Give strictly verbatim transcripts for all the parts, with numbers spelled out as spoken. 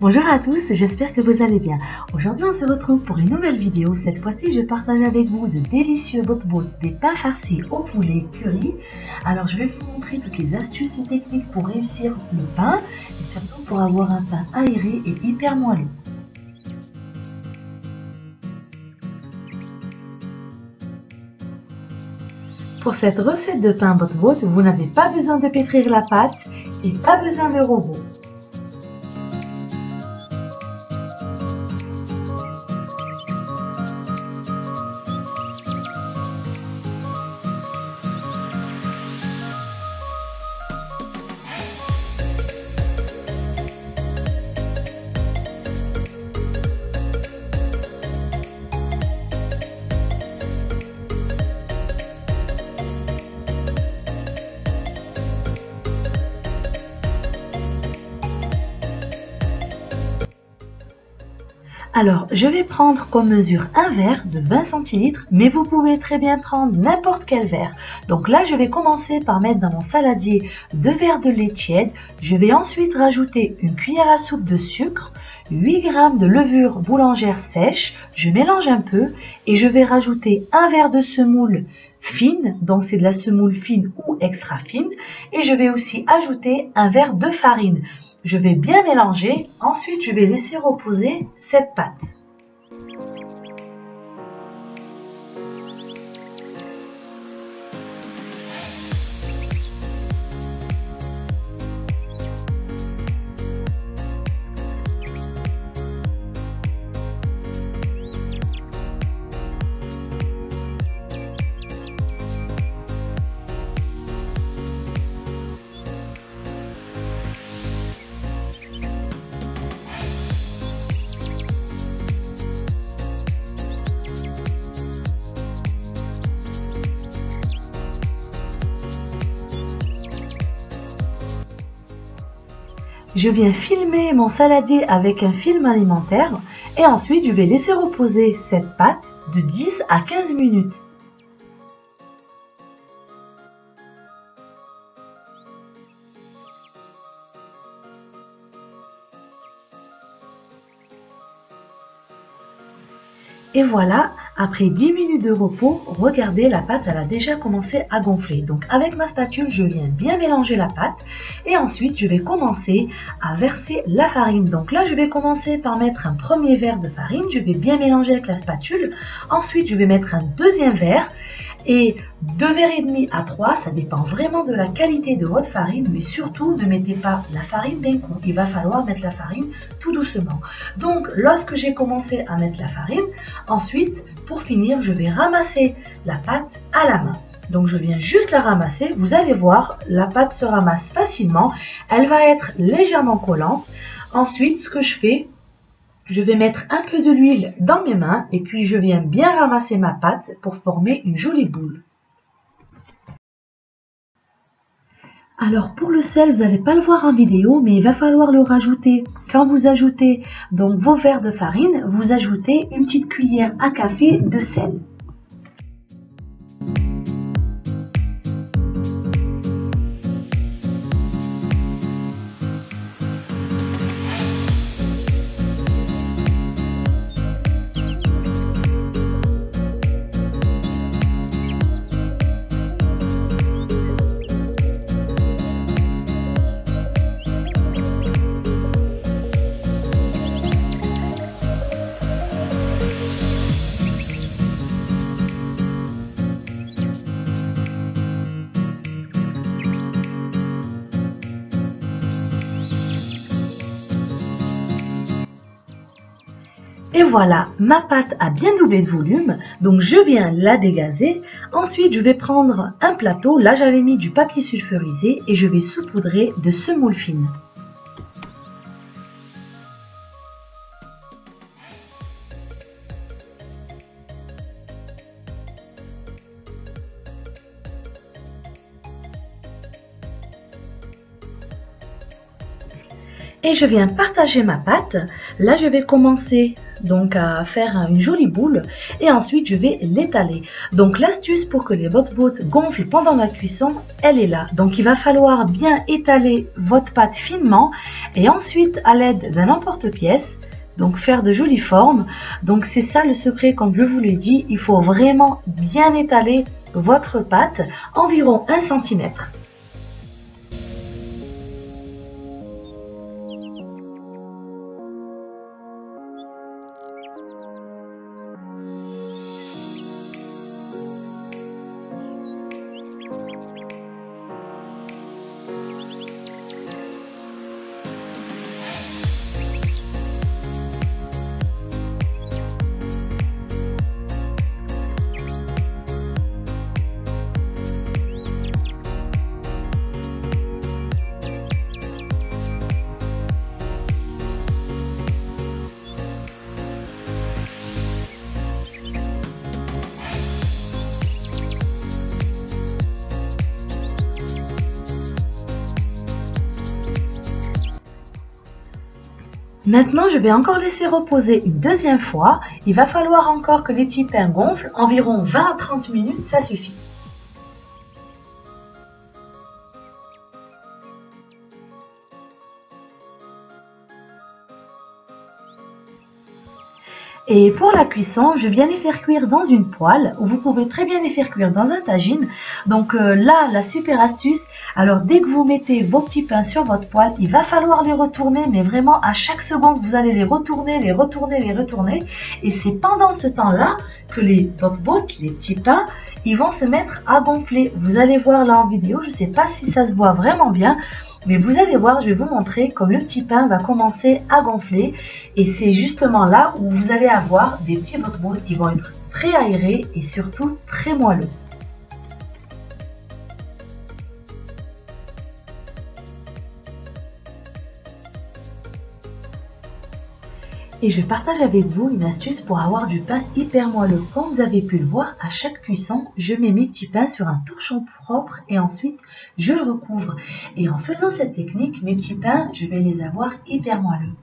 Bonjour à tous, j'espère que vous allez bien. Aujourd'hui on se retrouve pour une nouvelle vidéo. Cette fois-ci je partage avec vous de délicieux batbout, des pains farcis au poulet curry. Alors je vais vous montrer toutes les astuces et techniques pour réussir le pain et surtout pour avoir un pain aéré et hyper moelleux. Pour cette recette de pain batbout, vous n'avez pas besoin de pétrir la pâte et pas besoin de robot. Alors, je vais prendre comme mesure un verre de vingt centilitres, mais vous pouvez très bien prendre n'importe quel verre. Donc là, je vais commencer par mettre dans mon saladier deux verres de lait tiède. Je vais ensuite rajouter une cuillère à soupe de sucre, huit grammes de levure boulangère sèche. Je mélange un peu et je vais rajouter un verre de semoule fine, donc c'est de la semoule fine ou extra fine. Et je vais aussi ajouter un verre de farine. Je vais bien mélanger, ensuite je vais laisser reposer cette pâte. Je viens filmer mon saladier avec un film alimentaire et ensuite je vais laisser reposer cette pâte de dix à quinze minutes. Et voilà, après dix minutes de repos, regardez, la pâte elle a déjà commencé à gonfler. Donc avec ma spatule, je viens bien mélanger la pâte et ensuite je vais commencer à verser la farine. Donc là, je vais commencer par mettre un premier verre de farine, je vais bien mélanger avec la spatule. Ensuite, je vais mettre un deuxième verre et deux verres et demi à trois, ça dépend vraiment de la qualité de votre farine, mais surtout ne mettez pas la farine d'un coup, il va falloir mettre la farine tout doucement. Donc lorsque j'ai commencé à mettre la farine, ensuite pour finir je vais ramasser la pâte à la main. Donc je viens juste la ramasser, vous allez voir, la pâte se ramasse facilement, elle va être légèrement collante. Ensuite ce que je fais, je vais mettre un peu de l'huile dans mes mains et puis je viens bien ramasser ma pâte pour former une jolie boule. Alors pour le sel, vous n'allez pas le voir en vidéo, mais il va falloir le rajouter. Quand vous ajoutez donc vos verres de farine, vous ajoutez une petite cuillère à café de sel. Et voilà, ma pâte a bien doublé de volume, donc je viens la dégazer. Ensuite, je vais prendre un plateau, là j'avais mis du papier sulfurisé et je vais saupoudrer de semoule fine. Et je viens partager ma pâte. Là, je vais commencer donc à faire une jolie boule, et ensuite je vais l'étaler. Donc l'astuce pour que les batbouts gonflent pendant la cuisson, elle est là. Donc il va falloir bien étaler votre pâte finement et ensuite à l'aide d'un emporte-pièce, donc faire de jolies formes. Donc c'est ça le secret, comme je vous l'ai dit, il faut vraiment bien étaler votre pâte, environ un centimètre. Maintenant, je vais encore laisser reposer une deuxième fois. Il va falloir encore que les petits pains gonflent. Environ vingt à trente minutes, ça suffit. Et pour la cuisson, je viens les faire cuire dans une poêle. Vous pouvez très bien les faire cuire dans un tagine. Donc euh, là, la super astuce, alors dès que vous mettez vos petits pains sur votre poêle, il va falloir les retourner, mais vraiment à chaque seconde, vous allez les retourner, les retourner, les retourner. Et c'est pendant ce temps-là que les batbouts, les petits pains, ils vont se mettre à gonfler. Vous allez voir là en vidéo, je ne sais pas si ça se voit vraiment bien, mais vous allez voir, je vais vous montrer comme le petit pain va commencer à gonfler. Et c'est justement là où vous allez avoir des petits batbouts qui vont être très aérés et surtout très moelleux. Et je partage avec vous une astuce pour avoir du pain hyper moelleux. Comme vous avez pu le voir, à chaque cuisson, je mets mes petits pains sur un torchon propre et ensuite je le recouvre. Et en faisant cette technique, mes petits pains, je vais les avoir hyper moelleux.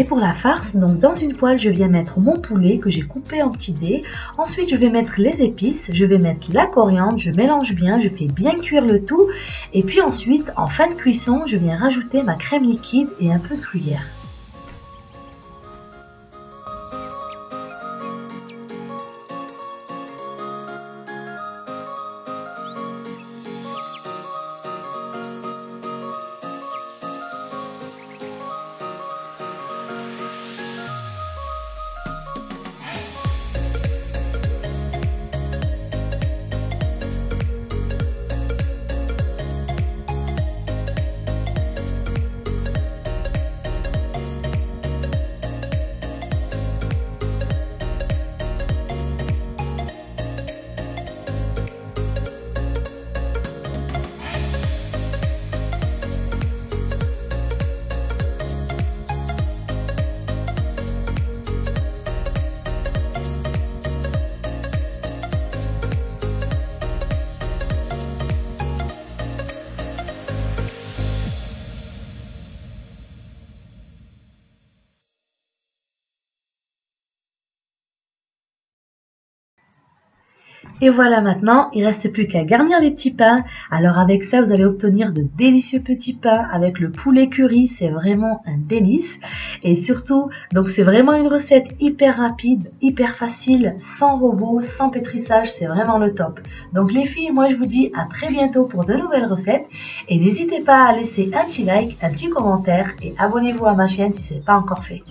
Et pour la farce, donc dans une poêle, je viens mettre mon poulet que j'ai coupé en petits dés. Ensuite, je vais mettre les épices, je vais mettre la coriandre, je mélange bien, je fais bien cuire le tout. Et puis ensuite, en fin de cuisson, je viens rajouter ma crème liquide et un peu de gruyère. Et voilà, maintenant, il reste plus qu'à garnir les petits pains. Alors avec ça, vous allez obtenir de délicieux petits pains avec le poulet curry. C'est vraiment un délice. Et surtout, donc c'est vraiment une recette hyper rapide, hyper facile, sans robot, sans pétrissage. C'est vraiment le top. Donc les filles, moi je vous dis à très bientôt pour de nouvelles recettes. Et n'hésitez pas à laisser un petit like, un petit commentaire et abonnez-vous à ma chaîne si ce n'est pas encore fait.